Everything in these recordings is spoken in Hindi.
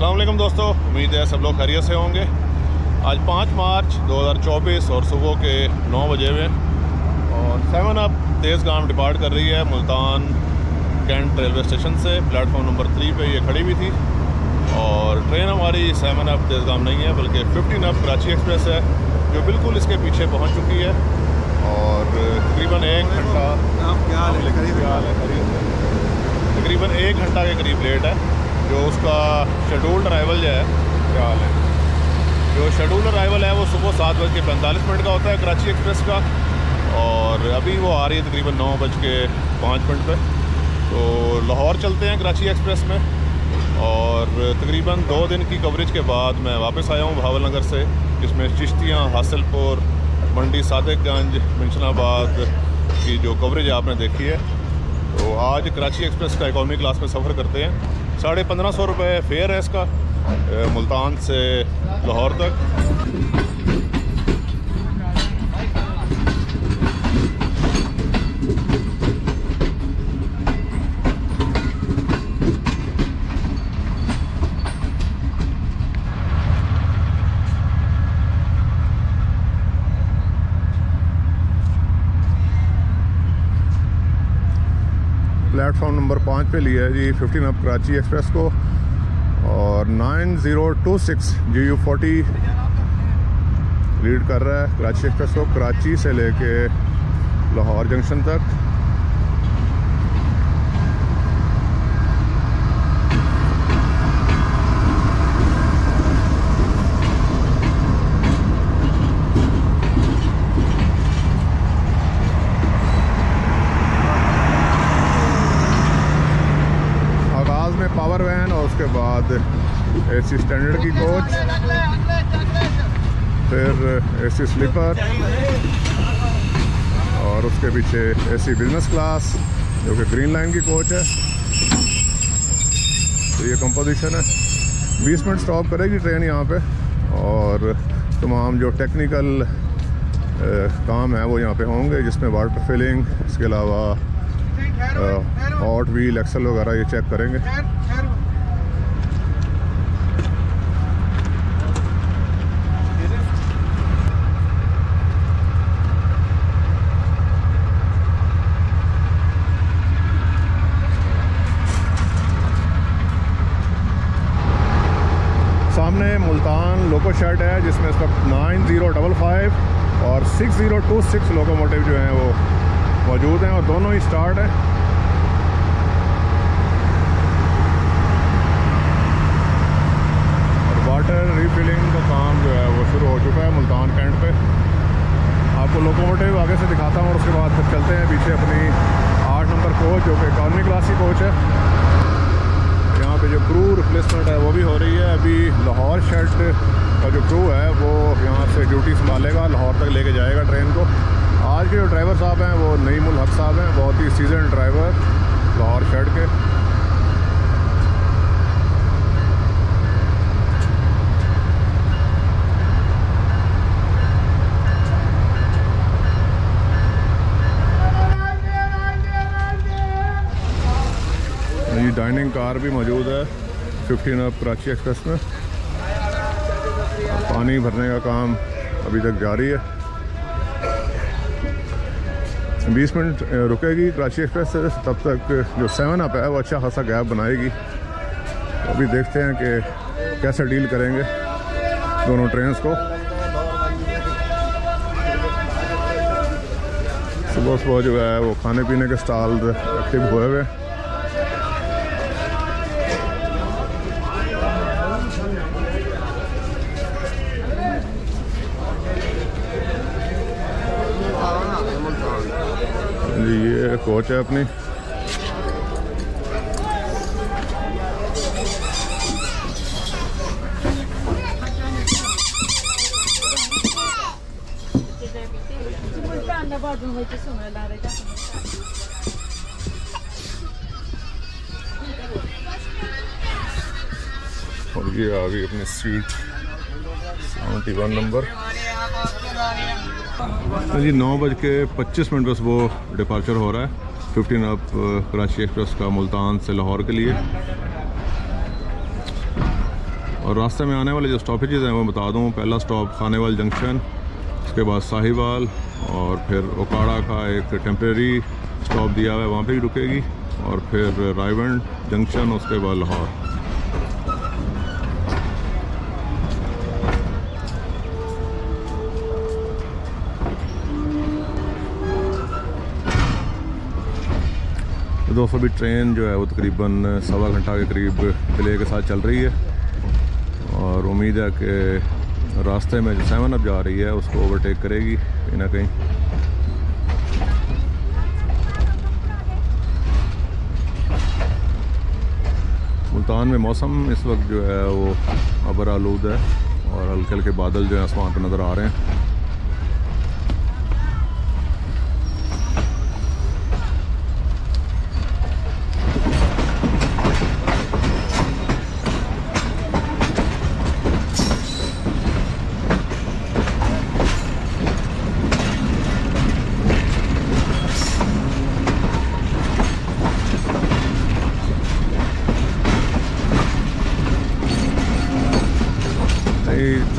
अस्सलाम वालेकुम दोस्तों, उम्मीद है सब लोग खैरियत से होंगे। आज 5 मार्च 2024 और सुबह के 9 बजे हुए और 7UP तेज़ गाम डिपार्ट कर रही है मुल्तान कैंट रेलवे स्टेशन से। प्लेटफॉर्म नंबर 3 पे ये खड़ी भी थी और ट्रेन हमारी 7UP तेज़ गाम नहीं है बल्कि 15UP कराची एक्सप्रेस है जो बिल्कुल इसके पीछे पहुंच चुकी है और तकरीबन एक घंटा के करीब लेट है। जो उसका शेड्यूल्ड अराइवल जो है वो सुबह 7:45 का होता है कराची एक्सप्रेस का और अभी वो आ रही है तकरीबन 9:05 पे। तो लाहौर चलते हैं कराची एक्सप्रेस में और तकरीबन 2 दिन की कवरेज के बाद मैं वापस आया हूँ भावल नगर से, जिसमें चिश्तियाँ, हासिलपुर, मंडी, सादिकगंज, मिशनाबाद की जो कवरेज आपने देखी है। तो आज कराची एक्सप्रेस का इकोनॉमी क्लास में सफ़र करते हैं। 1550 रुपये फेयर है इसका मुल्तान से लाहौर तक। प्लेटफॉर्म नंबर 5 पे लिया है जी 15UP कराची एक्सप्रेस को और 9026 GU40 लीड कर रहा है कराची एक्सप्रेस को कराची से लेके लाहौर जंक्शन तक। पावर वैन और उसके बाद AC स्टैंडर्ड की कोच, फिर AC स्लीपर और उसके पीछे AC बिजनेस क्लास जो कि ग्रीन लाइन की कोच है। तो ये कंपोजिशन है। 20 मिनट स्टॉप करेगी ट्रेन यहाँ पे और तमाम जो टेक्निकल काम है वो यहाँ पे होंगे, जिसमें वाटर फिलिंग, इसके अलावा हॉट व्हील, एक्सल वगैरह ये चेक करेंगे। सामने मुल्तान लोको शेड है जिसमें इस वक्त 9055 और 6026 लोकोमोटिव जो हैं वो मौजूद हैं और दोनों ही स्टार्ट हैं। रीफिलिंग का काम जो है वो शुरू हो चुका है मुल्तान कैंट पे। आपको लोकोमोटिव आगे से दिखाता हूँ और उसके बाद फिर चलते हैं पीछे अपनी 8 नंबर कोच जो कि इकॉनमी क्लास की कोच है। यहाँ पे जो क्रू रिप्लेसमेंट है वो भी हो रही है। अभी लाहौर शेड का जो क्रू है वो यहाँ से ड्यूटी संभालेगा, लाहौर तक लेके जाएगा ट्रेन को। आज के जो ड्राइवर साहब हैं वो नईम साहब हैं, बहुत ही सीजन ड्राइवर लाहौर शेड के। डाइनिंग कार भी मौजूद है 15UP कराची एक्सप्रेस में। पानी भरने का काम अभी तक जारी है। 20 मिनट रुकेगी कराची एक्सप्रेस, तब तक जो 7UP है वो अच्छा खासा गैप बनाएगी। तो अभी देखते हैं कि कैसे डील करेंगे दोनों ट्रेन्स को। सुबह सुबह जो है वो खाने पीने के स्टॉल एक्टिव हुए हुए हैं। ये कोच है अपनी। और ये आ गई अपनी सीट 71 नंबर। जी 9:25 पर वो डिपार्चर हो रहा है 15UP कराची एक्सप्रेस का मुल्तान से लाहौर के लिए। और रास्ते में आने वाले जो स्टॉपेजेज़ हैं वो बता दूँ। पहला स्टॉप खानेवाल जंक्शन, उसके बाद साहिवाल और फिर ओकाड़ा का एक टेम्प्रेरी स्टॉप दिया हुआ है, वहाँ पे ही रुकेगी, और फिर रायविंड जंक्शन, उसके बाद लाहौर। दोस्तों अभी ट्रेन जो है वो तकरीबन 1.25 घंटा के करीब डिले के साथ चल रही है, और उम्मीद है कि रास्ते में जो 7UP जा रही है उसको ओवरटेक करेगी कहीं ना कहीं। मुल्तान में मौसम इस वक्त जो है वो अबर आलूद है और हल्के हल्के बादल जो है आसमान पर नज़र आ रहे हैं।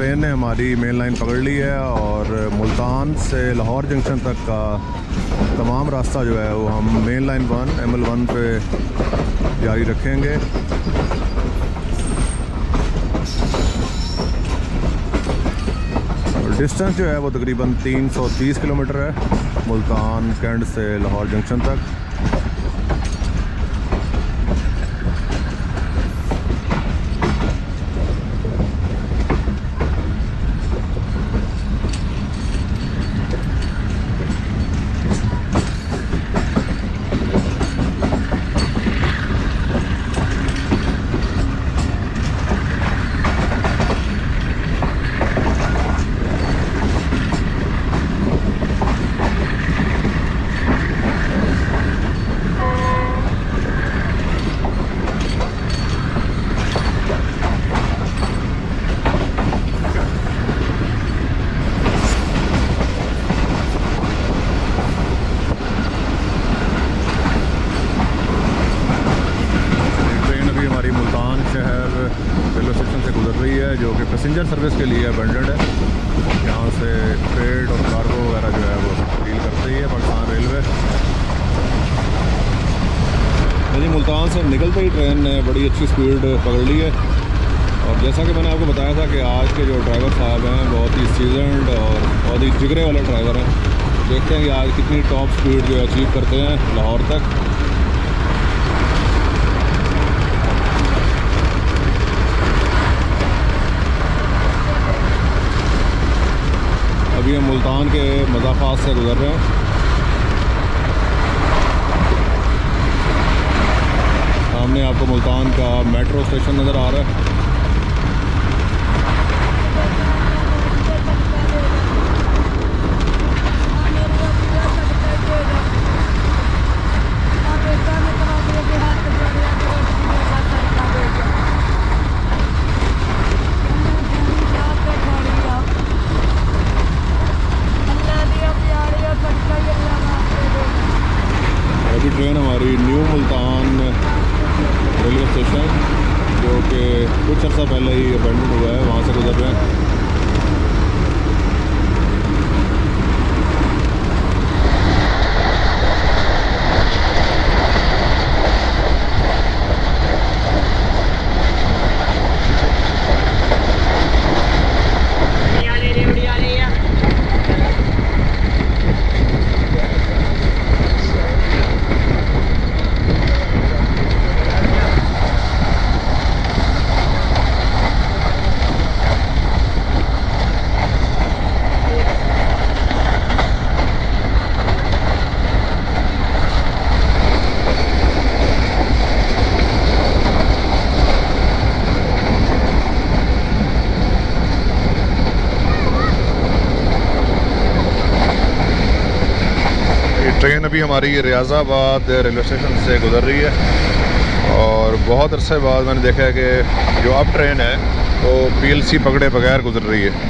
ट्रेन ने हमारी मेन लाइन पकड़ ली है और मुल्तान से लाहौर जंक्शन तक का तमाम रास्ता जो है वो हम मेन लाइन 1 ML1 पे जारी रखेंगे। और डिस्टेंस जो है वो तकरीबन 330 किलोमीटर है मुल्तान कैंट से लाहौर जंक्शन तक। पैसेंजर सर्विस के लिए अबंडेड है, यहाँ से ट्रेड और कार्गो वगैरह जो है वो डील करती है पाकिस्तान रेलवे। यानी मुल्तान से निकलते ही ट्रेन ने बड़ी अच्छी स्पीड पकड़ ली है, और जैसा कि मैंने आपको बताया था कि आज के जो ड्राइवर साहब हैं बहुत ही सीजनड और बहुत ही जिगरे वाले ड्राइवर हैं। देखते हैं कि आज कितनी टॉप स्पीड जो है अचीव करते हैं लाहौर तक। अभी हम मुल्तान के मुज़फ़्फ़रगढ़ से गुज़र रहे हैं, सामने आपको मुल्तान का मेट्रो स्टेशन नज़र आ रहा है। ट्रेन हमारी न्यू मुल्तान रेलवे स्टेशन जो कि कुछ अर्सा पहले ही अबैंडन हुआ है, वहाँ से गुजर रहे हैं। ट्रेन अभी हमारी रियाज़ाबाद रेलवे स्टेशन से गुज़र रही है, और बहुत अरसे बाद मैंने देखा है कि जो अब ट्रेन है वो PLC पकड़े बगैर गुज़र रही है।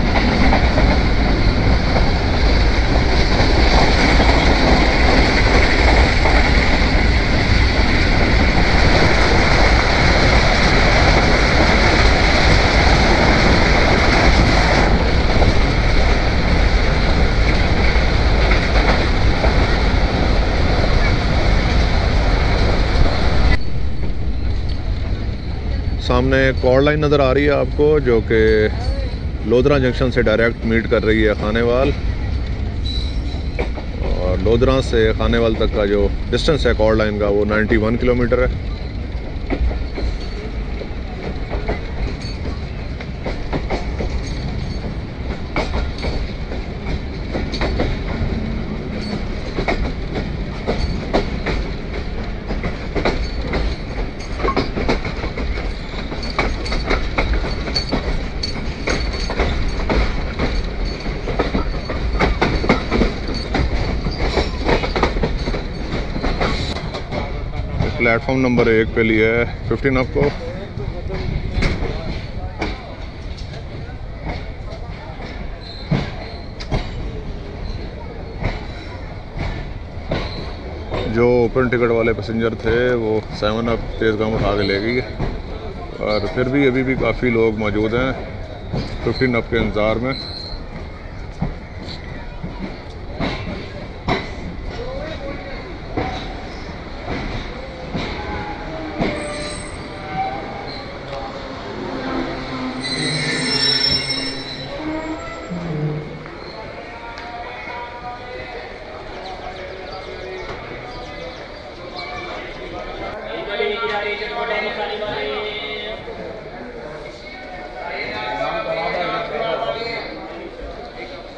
सामने कॉर्ड लाइन नज़र आ रही है आपको, जो कि लोधरा जंक्शन से डायरेक्ट मीट कर रही है खानेवाल, और लोधरा से खानेवाल तक का जो डिस्टेंस है कॉर्ड लाइन का वो 91 किलोमीटर है। प्लेटफॉर्म नंबर 1 पे लिए 15UP को। जो ओपन टिकट वाले पैसेंजर थे वो 7UP तेज़गाम उठा के ले गई, और फिर भी अभी भी काफ़ी लोग मौजूद हैं 15UP के इंतज़ार में।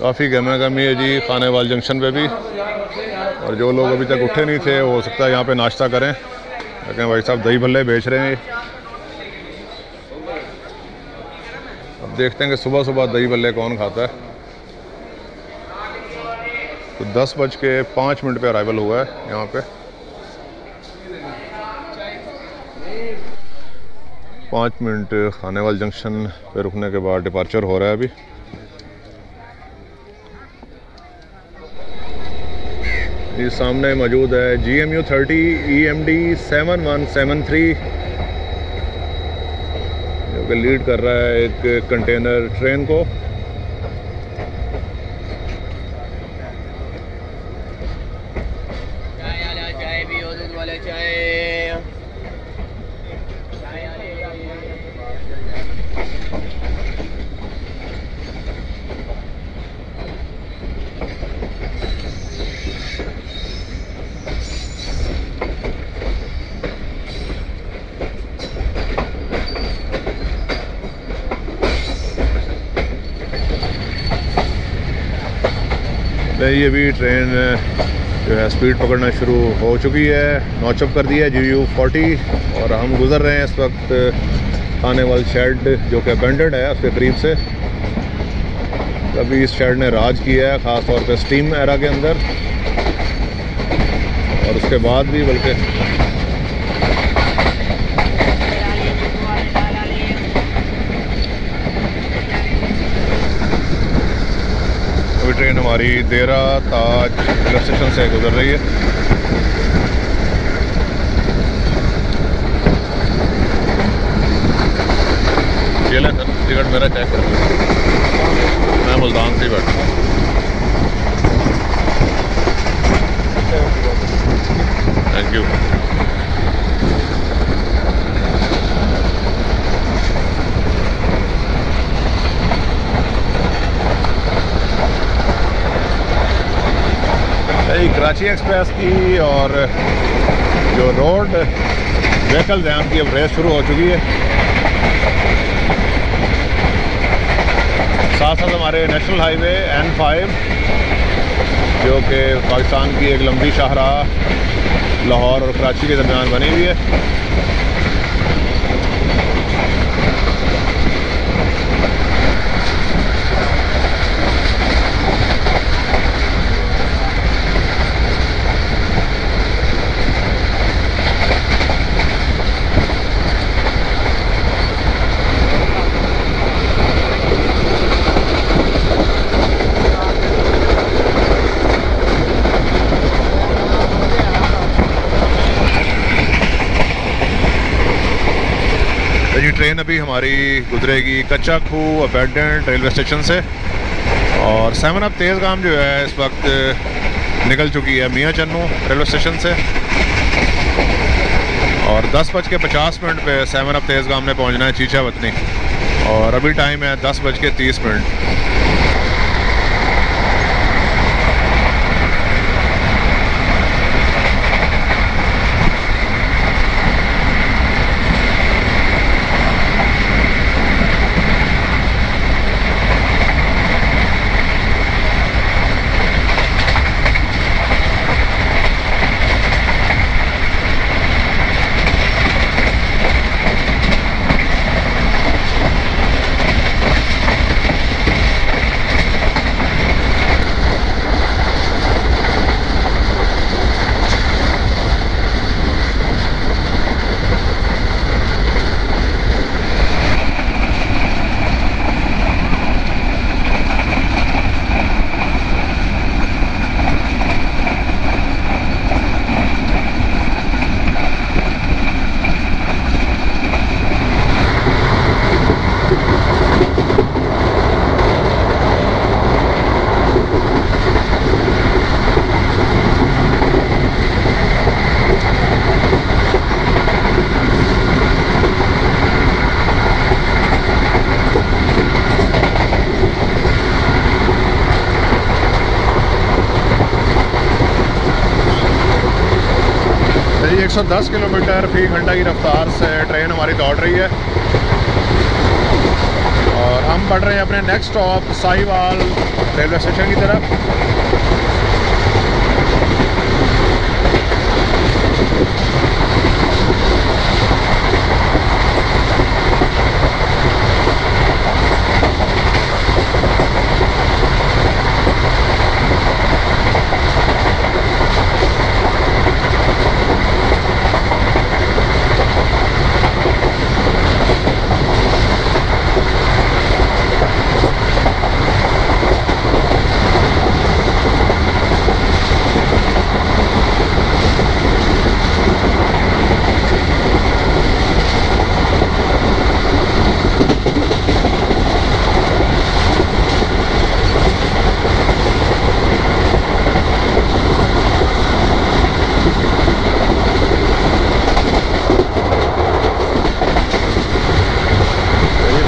काफ़ी गहमा गहमी है जी खानेवाल जंक्शन पे भी, और जो लोग अभी तक उठे नहीं थे हो सकता है यहाँ पे नाश्ता करें, लेकिन भाई साहब दही भल्ले बेच रहे हैं। अब देखते हैं कि सुबह सुबह दही भल्ले कौन खाता है। तो 10:05 पे अराइवल हुआ है यहाँ पे। 5 मिनट खानेवाल जंक्शन पे रुकने के बाद डिपार्चर हो रहा है अभी। ये सामने मौजूद है GMU 30 EMD 7173, जो कि लीड कर रहा है एक कंटेनर ट्रेन को। ये भी ट्रेन जो है स्पीड पकड़ना शुरू हो चुकी है, नॉचअप कर दिया है GMU 40, और हम गुज़र रहे हैं इस वक्त खानेवाल शेड जो कि अबेंडेंड है उसके करीब से। अभी इस शेड ने राज किया है ख़ास तौर पे स्टीम एरा के अंदर, और उसके बाद भी बल्कि ट्रेन हमारी देरा ताज रेलवे स्टेशन से गुजर रही है। ये ले सर टिकट मेरा चेक कर, मैं मुल्तान से बैठा हूँ। Thank you. कराची एक्सप्रेस की और जो रोड व्हीकल्स हैं उनकी अब रेस शुरू हो चुकी है। साथ साथ हमारे नेशनल हाईवे N5 जो कि पाकिस्तान की एक लंबी शाहराह लाहौर और कराची के दरमियान बनी हुई है, ट्रेन अभी हमारी गुजरेगी कच्चा खू अबेंडेंट रेलवे स्टेशन से, और 7UP तेज़गाम जो है इस वक्त निकल चुकी है मियां चन्नू रेलवे स्टेशन से। और 10:50 पर 7 अप तेज़गाम हमने पहुँचना है चीचावतनी, और अभी टाइम है 10:30। ये 110 किलोमीटर फी घंटा की रफ्तार से ट्रेन हमारी दौड़ रही है, और हम बढ़ रहे हैं अपने next stop Sahiwal railway station की तरफ।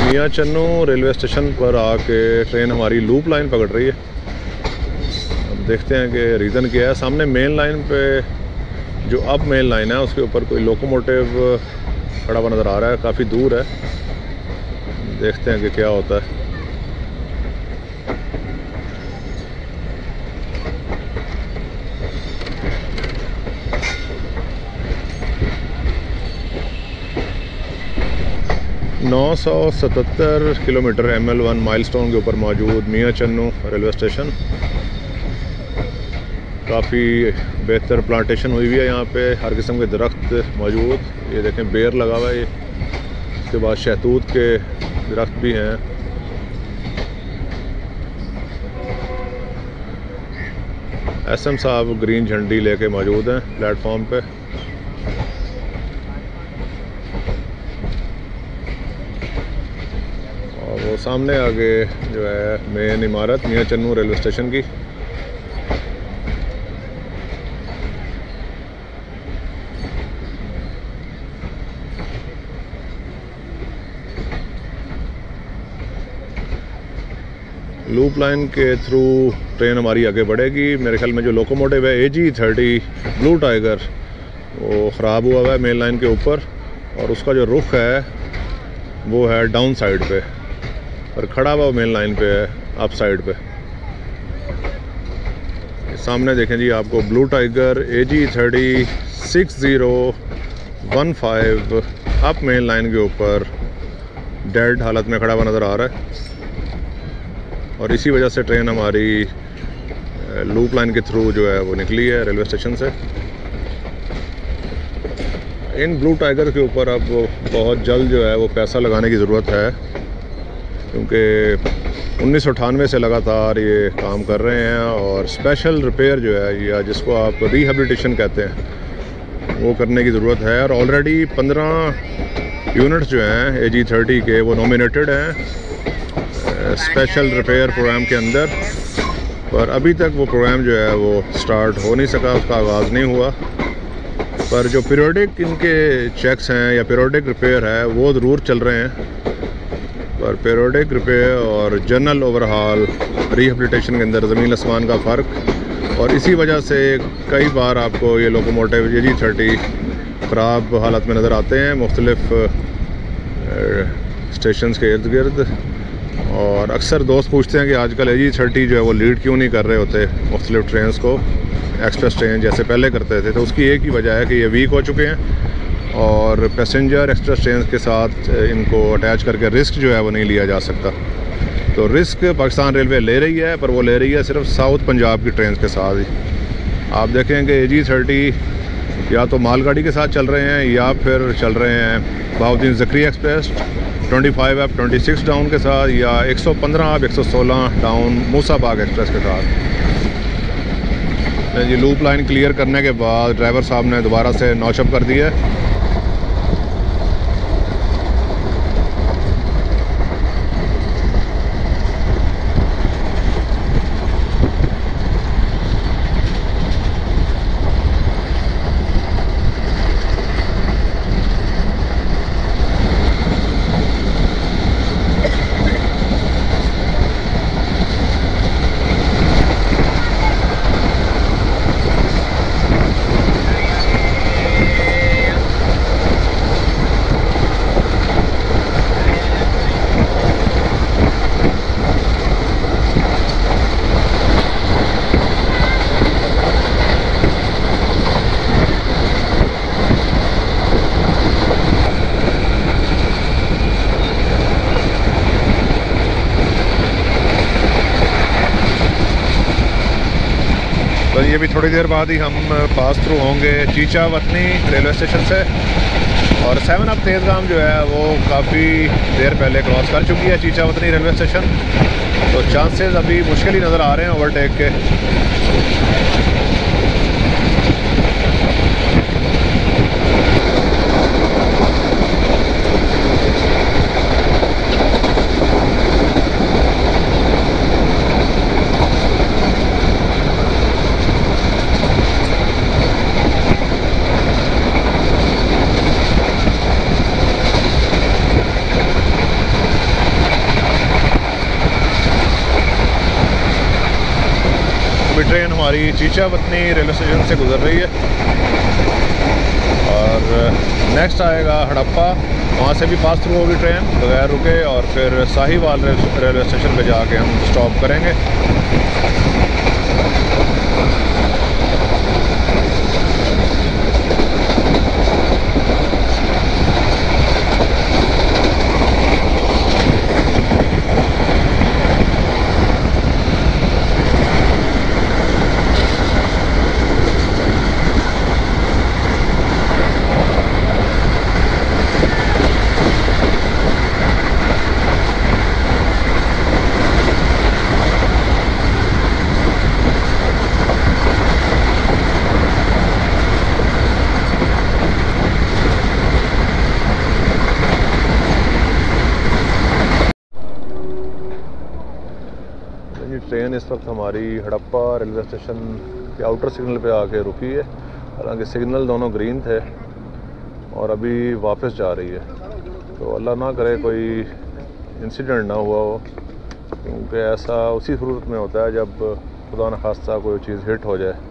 मियां चन्नू रेलवे स्टेशन पर आके ट्रेन हमारी लूप लाइन पकड़ रही है। अब देखते हैं कि रीज़न क्या है। सामने मेन लाइन पे जो अब मेन लाइन है उसके ऊपर कोई लोकोमोटिव खड़ा हुआ नज़र आ रहा है, काफ़ी दूर है। देखते हैं कि क्या होता है। नौ 977 किलोमीटर ML1 माइलस्टोन के ऊपर मौजूद मियां चन्नू रेलवे स्टेशन। काफ़ी बेहतर प्लांटेशन हुई हुई है यहाँ पे, हर किस्म के दरख्त मौजूद। ये देखें बेर लगा हुआ है, इसके बाद शहतूत के दरख्त भी हैं। SM साहब ग्रीन झंडी लेके मौजूद हैं प्लेटफॉर्म पे। सामने आगे जो है मेन इमारत मियां चन्नू रेलवे स्टेशन की। लूप लाइन के थ्रू ट्रेन हमारी आगे बढ़ेगी। मेरे ख्याल में जो लोकोमोटिव है AG30 ब्लू टाइगर वो ख़राब हुआ है मेन लाइन के ऊपर, और उसका जो रुख है वो है डाउन साइड पे, और खड़ा हुआ मेन लाइन पे है अप साइड पे। सामने देखें जी आपको blue tiger AG30 6015 up main line के ऊपर डेड हालत में खड़ा हुआ नज़र आ रहा है, और इसी वजह से ट्रेन हमारी लूप लाइन के थ्रू जो है वो निकली है रेलवे स्टेशन से। इन ब्लू टाइगर के ऊपर अब बहुत जल्द जो है वो पैसा लगाने की ज़रूरत है, क्योंकि 1998 से लगातार ये काम कर रहे हैं, और स्पेशल रिपेयर जो है या जिसको आप रिहेबिलिटेशन कहते हैं वो करने की ज़रूरत है। और ऑलरेडी 15 यूनिट्स जो हैं AG30 के वो नॉमिनेटेड हैं स्पेशल रिपेयर प्रोग्राम के अंदर, पर अभी तक वो प्रोग्राम जो है वो स्टार्ट हो नहीं सका, उसका आगाज़ नहीं हुआ। पर जो पीरियोडिक इनके चेक्स हैं या पीरियोडिक रिपेयर है वो ज़रूर चल रहे हैं, पर पीरियोडिक रिपेयर और जनरल ओवरहाल रिहेबिलिटेशन के अंदर ज़मीन आसमान का फ़र्क, और इसी वजह से कई बार आपको ये लोकोमोटिव AG30 ख़राब हालत में नज़र आते हैं मुख्तलिफ स्टेशन के इर्द गिर्द। और अक्सर दोस्त पूछते हैं कि आजकल AG30 जो है वो लीड क्यों नहीं कर रहे होते मुख्तलिफ ट्रेन को, एक्सप्रेस ट्रेन जैसे पहले करते थे। तो उसकी एक ही वजह है कि ये वीक हो चुके हैं और पैसेंजर एक्सप्रेस ट्रेन के साथ इनको अटैच करके रिस्क जो है वो नहीं लिया जा सकता। तो रिस्क पाकिस्तान रेलवे ले रही है, पर वो ले रही है सिर्फ साउथ पंजाब की ट्रेन के साथ ही। आप देखें कि AG30 या तो मालगाड़ी के साथ चल रहे हैं या फिर चल रहे हैं Bahauddin Zakariya express 25UP 26 down के साथ या 115UP 116 डाउन मूसा बाग एक्सप्रेस के साथ। जी लूप लाइन क्लियर करने के बाद ड्राइवर साहब ने दोबारा से नौचप कर दिया। ये भी थोड़ी देर बाद ही हम पास थ्रू होंगे चीचावतनी रेलवे स्टेशन से, और 7UP तेज़गाम जो है वो काफ़ी देर पहले क्रॉस कर चुकी है चीचावतनी रेलवे स्टेशन। तो चांसेस अभी मुश्किल ही नज़र आ रहे हैं ओवरटेक के। ट्रेन हमारी चिचावतनी रेलवे स्टेशन से गुजर रही है और नेक्स्ट आएगा हड़प्पा, वहाँ से भी पास थ्रू होगी ट्रेन बगैर रुके, और फिर साहिवाल रेलवे स्टेशन पे जाके हम स्टॉप करेंगे। ट्रेन इस वक्त हमारी हड़प्पा रेलवे स्टेशन के आउटर सिग्नल पे आके रुकी है, हालांकि सिग्नल दोनों ग्रीन थे, और अभी वापस जा रही है। तो अल्लाह ना करे कोई इंसिडेंट ना हुआ हो, क्योंकि ऐसा उसी सूरत में होता है जब खुदा न खास्ता कोई चीज़ हिट हो जाए।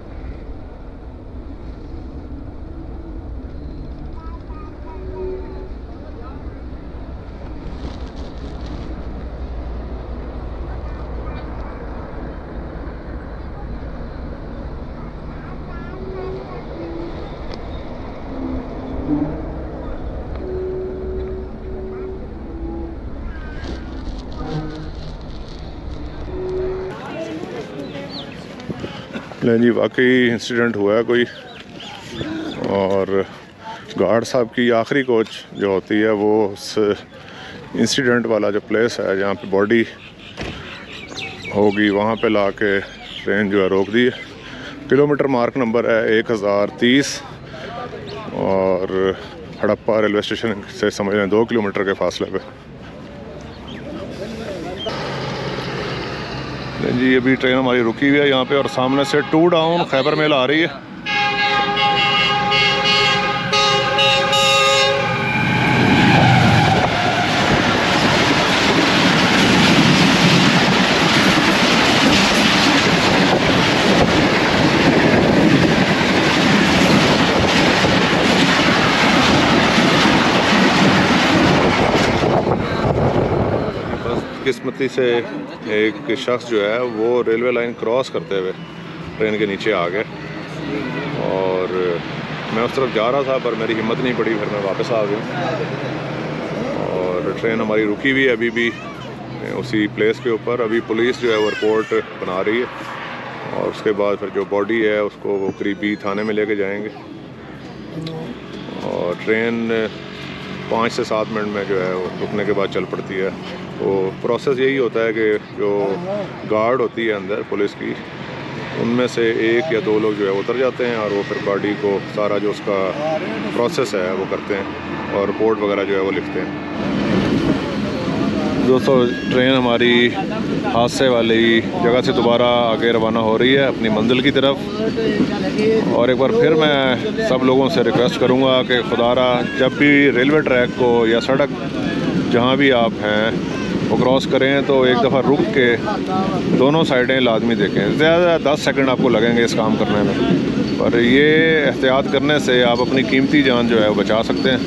नहीं जी, वाकई इंसिडेंट हुआ है कोई, और गार्ड साहब की आखिरी कोच जो होती है वो उस इंसिडेंट वाला जो प्लेस है जहाँ पे बॉडी होगी वहाँ पे लाके ट्रेन जो है रोक दी है। किलोमीटर मार्क नंबर है 1030 और हड़प्पा रेलवे स्टेशन से समझ लें 2 किलोमीटर के फासले पे। जी अभी ट्रेन हमारी रुकी हुई है यहाँ पे, और सामने से 2 डाउन खैबर मेल आ रही है। बदकिस्मती से एक शख्स जो है वो रेलवे लाइन क्रॉस करते हुए ट्रेन के नीचे आ गए और मैं उस तरफ जा रहा था पर मेरी हिम्मत नहीं पड़ी, फिर मैं वापस आ गया और ट्रेन हमारी रुकी हुई अभी भी उसी प्लेस के ऊपर। अभी पुलिस जो है वो रिपोर्ट बना रही है और उसके बाद फिर जो बॉडी है उसको वो करीबी थाने में लेके जाएंगे और ट्रेन 5 से 7 मिनट में जो है वो रुकने के बाद चल पड़ती है। तो प्रोसेस यही होता है कि जो गार्ड होती है अंदर पुलिस की, उनमें से 1 या 2 लोग जो है उतर जाते हैं और वो फिर बॉडी को सारा जो उसका प्रोसेस है वो करते हैं और रिपोर्ट वगैरह जो है वो लिखते हैं। दोस्तों, ट्रेन हमारी हादसे वाली जगह से दोबारा आगे रवाना हो रही है अपनी मंजिल की तरफ और एक बार फिर मैं सब लोगों से रिक्वेस्ट करूंगा कि खुदारा जब भी रेलवे ट्रैक को या सड़क जहां भी आप हैं वो क्रॉस करें तो एक दफ़ा रुक के दोनों साइडें लाजमी देखें। ज़्यादा 10 सेकंड आपको लगेंगे इस काम करने में, पर ये एहतियात करने से आप अपनी कीमती जान जो है वो बचा सकते हैं।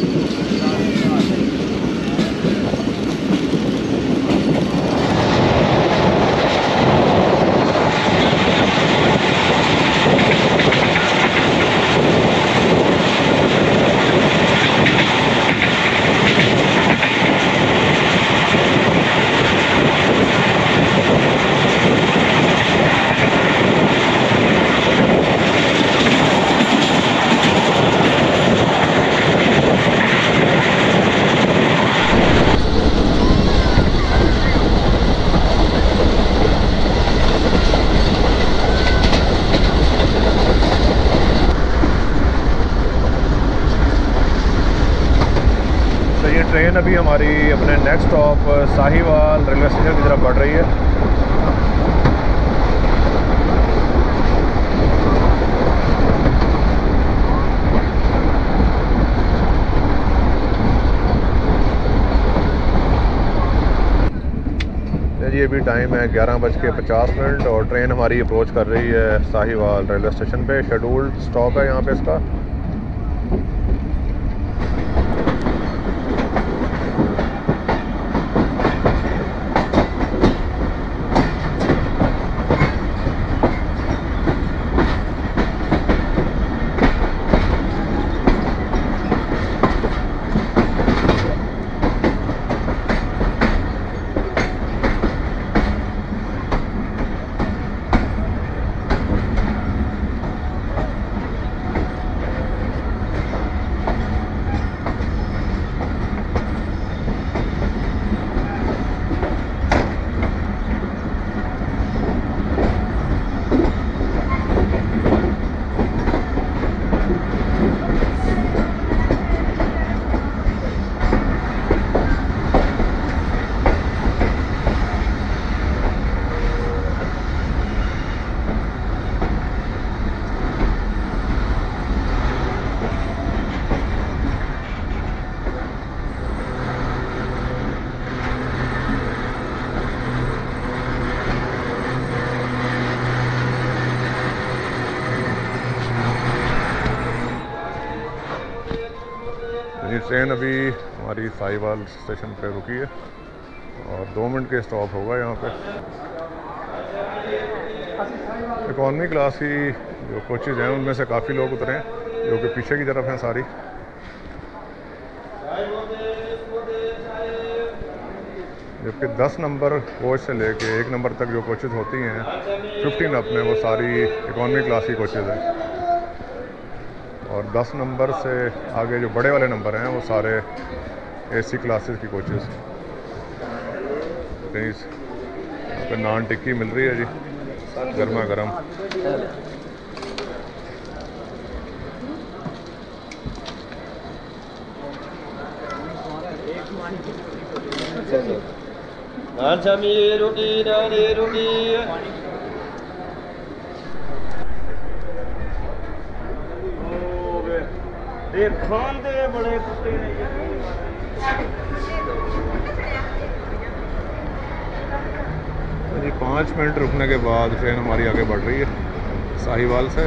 ट्रेन अभी हमारी अपने next stop Sahiwal railway station की तरफ बढ़ रही है। ये भी टाइम है 11:50 और ट्रेन हमारी अप्रोच कर रही है साहिवाल रेलवे स्टेशन पे। शेड्यूल्ड स्टॉप है यहाँ पे इसका। ट्रेन अभी हमारी साहिवाल स्टेशन पे रुकी है और 2 मिनट के स्टॉप होगा यहाँ पे। इकॉनमी क्लास की जो कोचेज हैं उनमें से काफ़ी लोग उतरे हैं जो कि पीछे की तरफ हैं सारी। जबकि 10 नंबर कोच से लेके 1 नंबर तक जो कोचेज होती हैं 15UP में, वो सारी इकॉनमी क्लास की कोचेज हैं और 10 नंबर से आगे जो बड़े वाले नंबर हैं वो सारे एसी क्लासेस की कोचेस। प्लीज़ आपको नान टिक्की मिल रही है जी, गर्मा गर्म। जी 5 मिनट रुकने के बाद ट्रेन हमारी आगे बढ़ रही है साहिवाल से।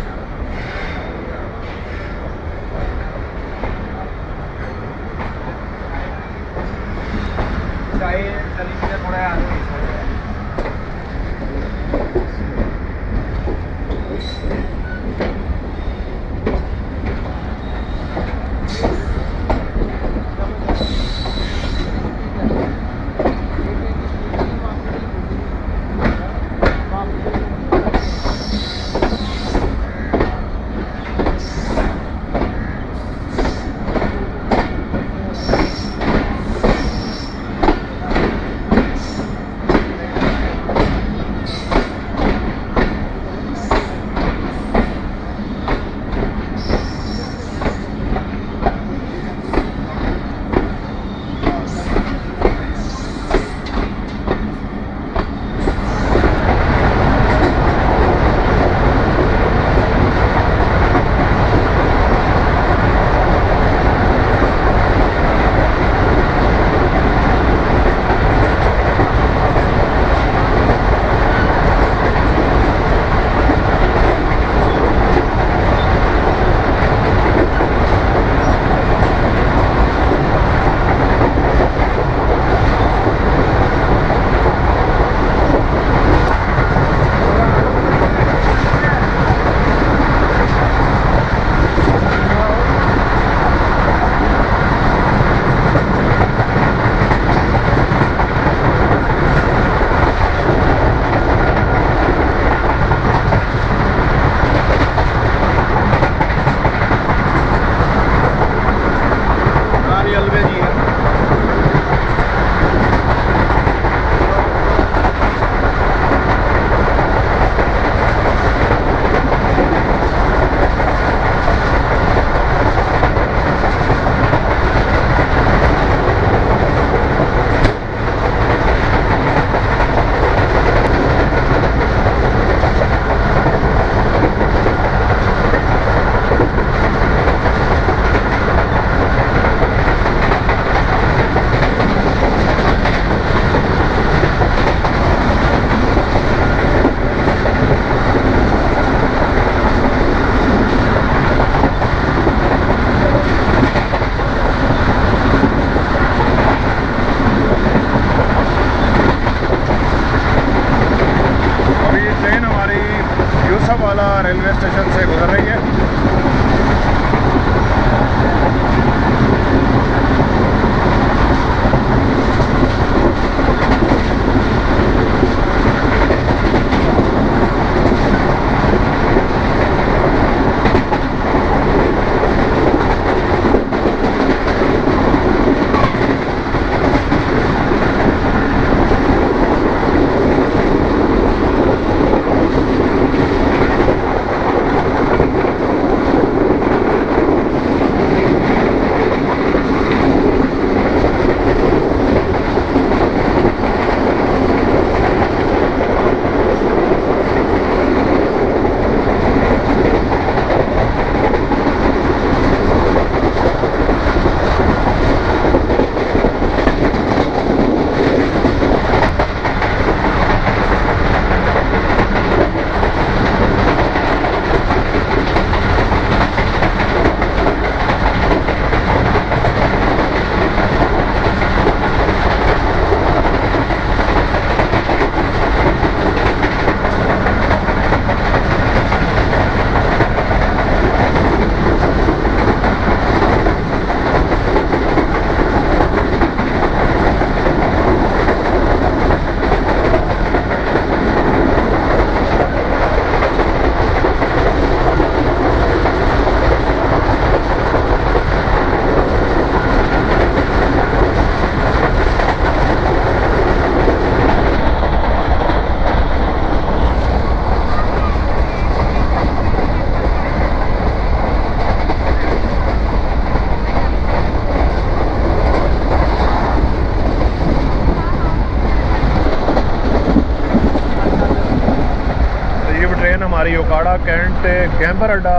हमारी ओकाड़ा कैंट कैंबर अड्डा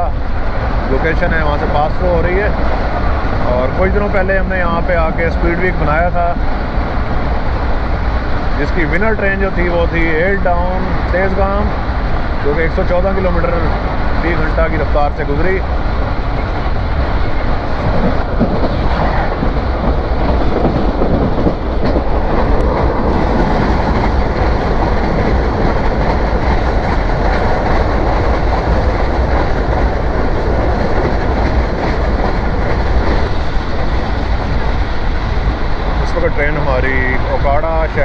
लोकेशन है, वहाँ से पास तो हो रही है। और कुछ दिनों पहले हमने यहाँ पे आके स्पीड वीक बनाया था, जिसकी विनर ट्रेन जो थी वो थी 8 डाउन तेजगाम, जो कि 114 किलोमीटर प्रति घंटा की रफ्तार से गुजरी।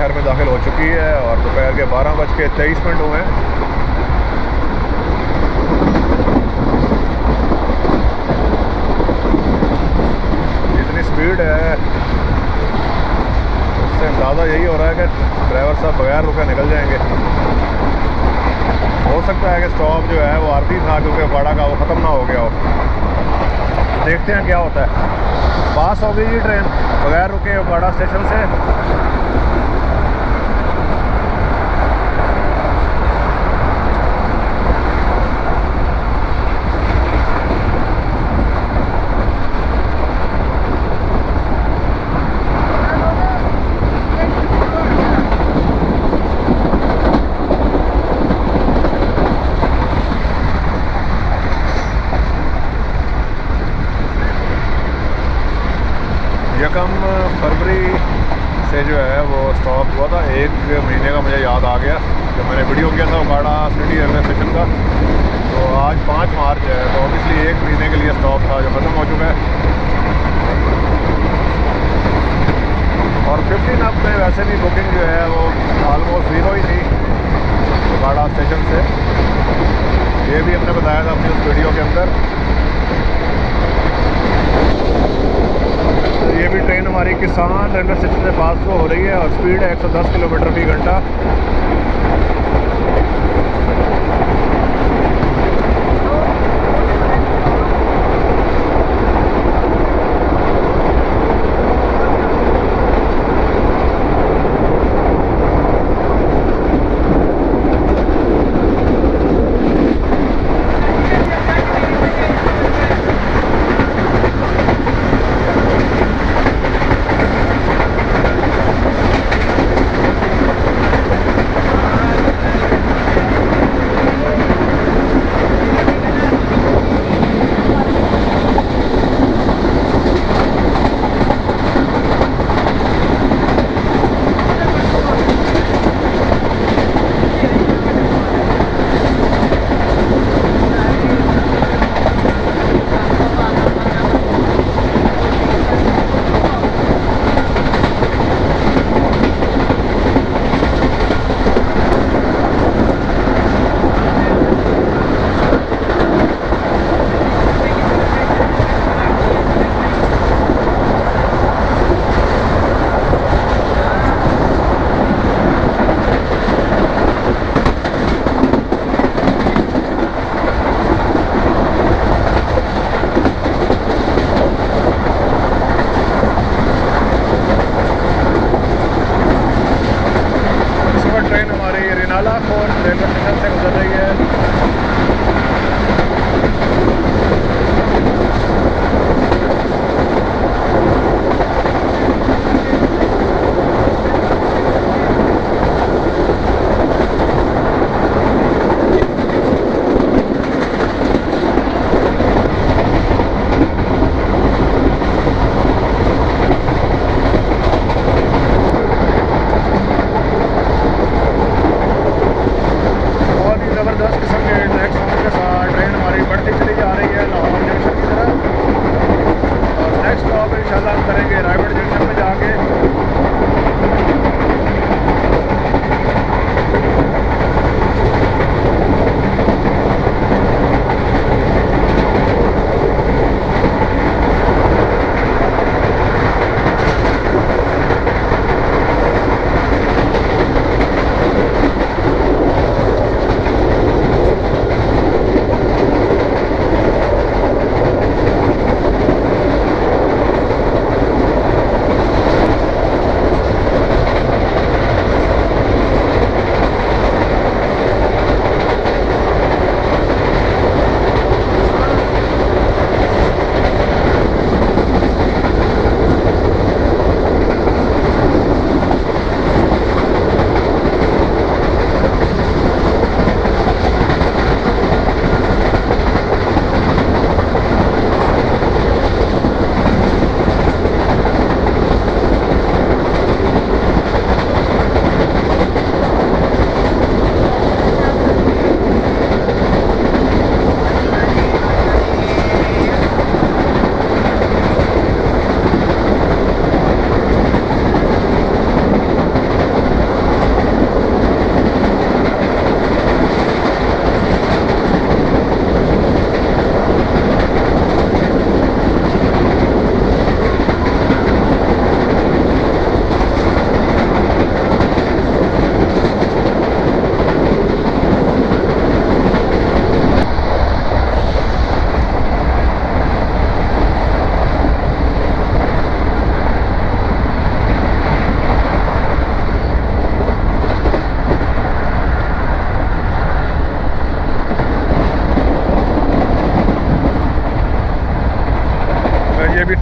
शहर में दाखिल हो चुकी है और दोपहर के 12:23 हुए हैं। इतनी स्पीड है उससे अंदाज़ा यही हो रहा है कि ड्राइवर साहब बगैर रुके निकल जाएंगे। हो सकता है कि स्टॉप जो है वो आरती था क्योंकि वाड़ा का वो ख़त्म ना हो गया हो। देखते हैं क्या होता है। पास हो गई ये ट्रेन बगैर रुके वाड़ा स्टेशन से।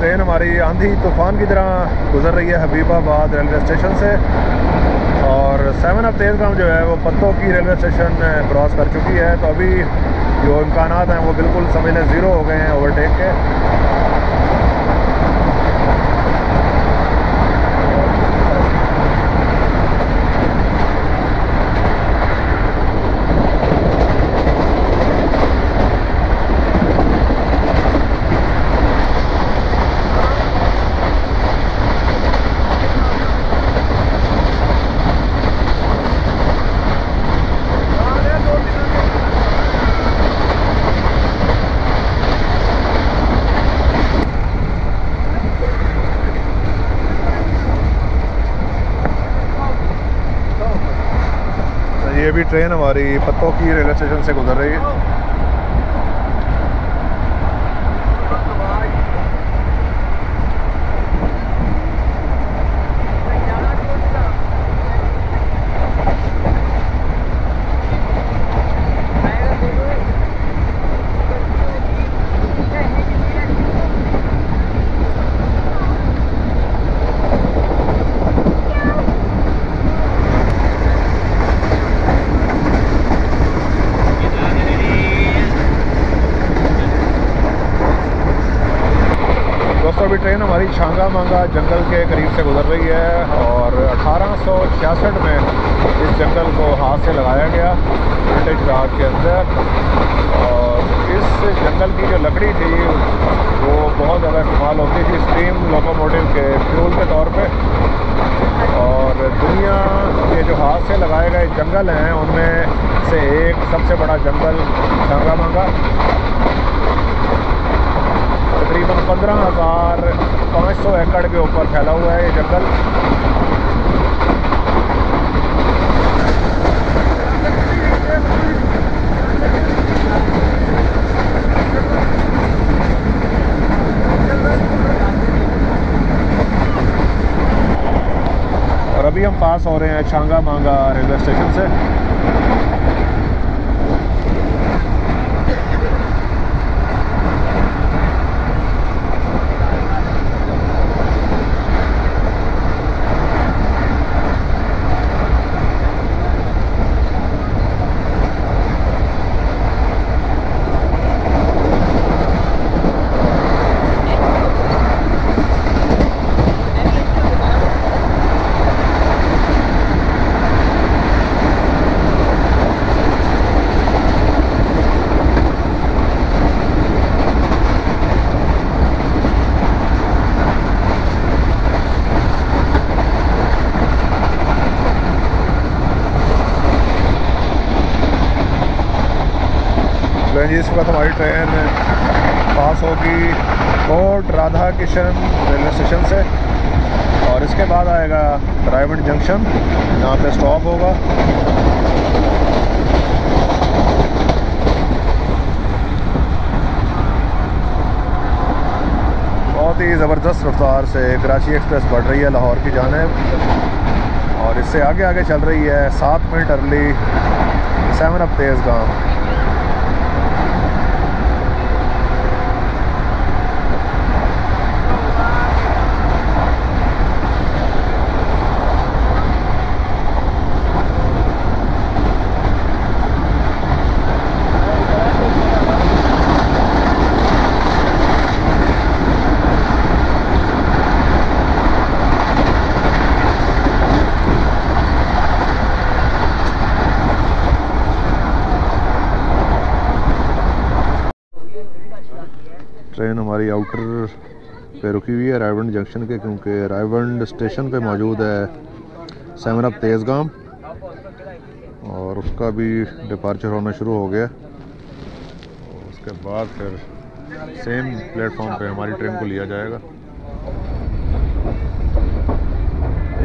ट्रेन हमारी आंधी तूफ़ान की तरह गुजर रही है हबीबाबाद रेलवे स्टेशन से, और 7 अप तेज़गाम जो है वो पत्तों की रेलवे स्टेशन क्रॉस कर चुकी है। तो अभी जो इम्कानात हैं वो बिल्कुल समझ लें ज़ीरो हो गए हैं ओवरटेक के। ये भी ट्रेन हमारी पत्तों की रेलवे स्टेशन से गुजर रही है। अभी ट्रेन हमारी छांगा मांगा जंगल के करीब से गुजर रही है, और 1866 में इस जंगल को हाथ से लगाया गया ब्रिटिश राज के अंदर। और इस जंगल की जो लकड़ी थी वो बहुत ज़्यादा इस्तेमाल होती थी स्टीम लोकोमोटिव के फ्यूल के तौर पे, और दुनिया के जो हाथ से लगाए गए जंगल हैं उनमें से एक सबसे बड़ा जंगल छांगा मांगा। तकरीबन 15,500 एकड़ के ऊपर फैला हुआ है ये जंगल। और अभी हम पास हो रहे हैं छांगा मांगा रेलवे स्टेशन से। इस वक्त हमारी ट्रेन पास होगी कोट राधा किशन रेलवे स्टेशन से, और इसके बाद आएगा रायविंड जंक्शन जहाँ पे स्टॉप होगा। बहुत ही ज़बरदस्त रफ्तार से कराची एक्सप्रेस बढ़ रही है लाहौर की जानिब, और इससे आगे आगे चल रही है 7 minute early 7 up Tezgam. Train हमारी आउटर पे रुकी हुई है रायविंड जंक्शन के, क्योंकि रायविंड स्टेशन पे मौजूद है 7 अप तेज़गाम, और उसका भी डिपार्चर होना शुरू हो गया। उसके बाद फिर सेम प्लेटफॉर्म पे हमारी ट्रेन को लिया जाएगा।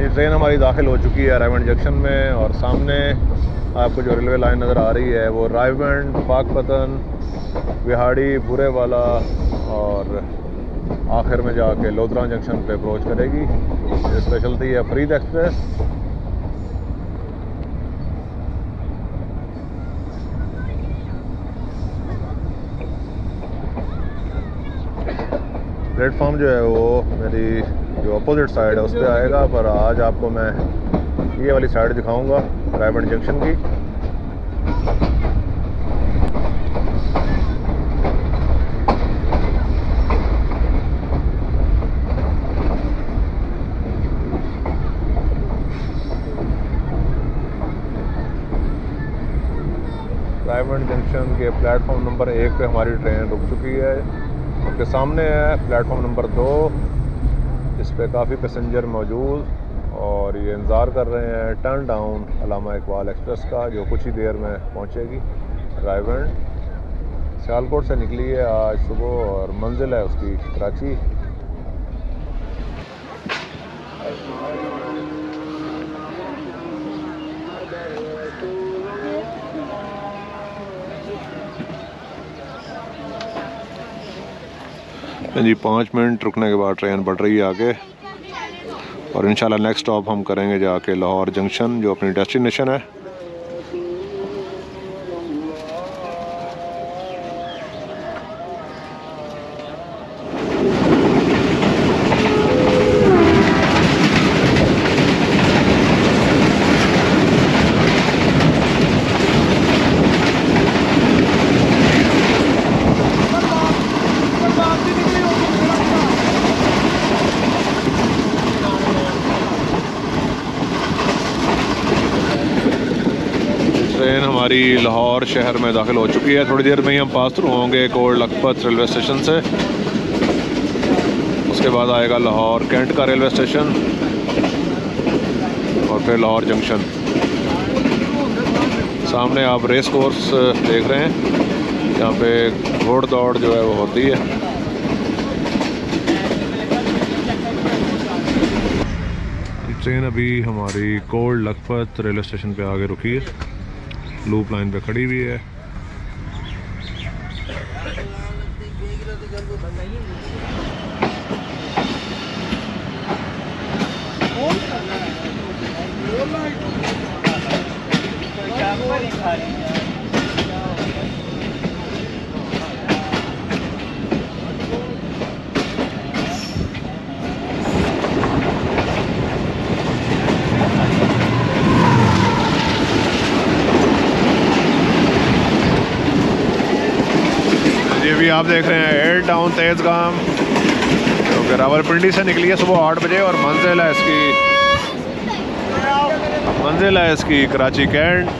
ये ट्रेन हमारी दाखिल हो चुकी है रायविंड जंक्शन में, और सामने आपको जो रेलवे लाइन नज़र आ रही है वो रायविंड, पाकपतन, बिहाड़ी, बुरे वाला, और आखिर में जाके लोधरान जंक्शन पे अप्रोच करेगी। स्पेशलिटी है फरीद एक्सप्रेस। प्लेटफॉर्म प्लेटफॉर्म जो है वो मेरी जो अपोजिट साइड है उस पर आएगा, पर आज आपको मैं ये वाली साइड दिखाऊंगा रायविंड जंक्शन की। रायविंड जंक्शन के प्लेटफॉर्म नंबर 1 पे हमारी ट्रेन रुक चुकी है, उसके सामने है प्लेटफॉर्म नंबर 2, इस पे काफ़ी पैसेंजर मौजूद और ये इंतज़ार कर रहे हैं turn down Allama Iqbal express का जो कुछ ही देर में पहुंचेगी रायविंड। सियालकोट से निकली है आज सुबह और मंजिल है उसकी कराची। जी 5 मिनट रुकने के बाद ट्रेन बढ़ रही है आगे और इंशाल्लाह नेक्स्ट स्टॉप हम करेंगे जाके लाहौर जंक्शन जो अपनी डेस्टिनेशन है। हमारी लाहौर शहर में दाखिल हो चुकी है, थोड़ी देर में ही हम पास थ्रू होंगे कोल्ड लखपत रेलवे स्टेशन से, उसके बाद आएगा लाहौर कैंट का रेलवे स्टेशन और फिर लाहौर जंक्शन। सामने आप रेस कोर्स देख रहे हैं, यहाँ पे घोड़ दौड़ जो है वो होती है। ट्रेन अभी हमारी कोल्ड लखपत रेलवे स्टेशन पे आगे रुकी है, लूप लाइन पे खड़ी हुई है। आप देख रहे हैं एयर टाउन तेज गाम जो कि रावलपिंडी से निकली है सुबह 8 बजे और मंजिल है इसकी कराची कैंट।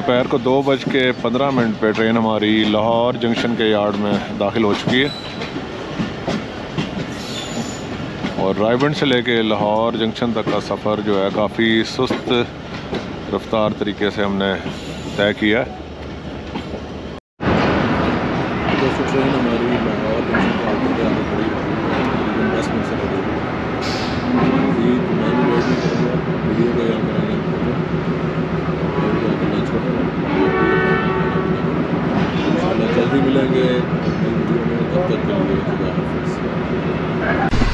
दोपहर को 2:15 पे ट्रेन हमारी लाहौर जंक्शन के यार्ड में दाखिल हो चुकी है और रायविंड से लेके लाहौर जंक्शन तक का सफ़र जो है काफ़ी सुस्त रफ्तार तरीके से हमने तय किया है। ट्रेन हमारी लाहौर जंक्शन जल्दी मिलेंगे।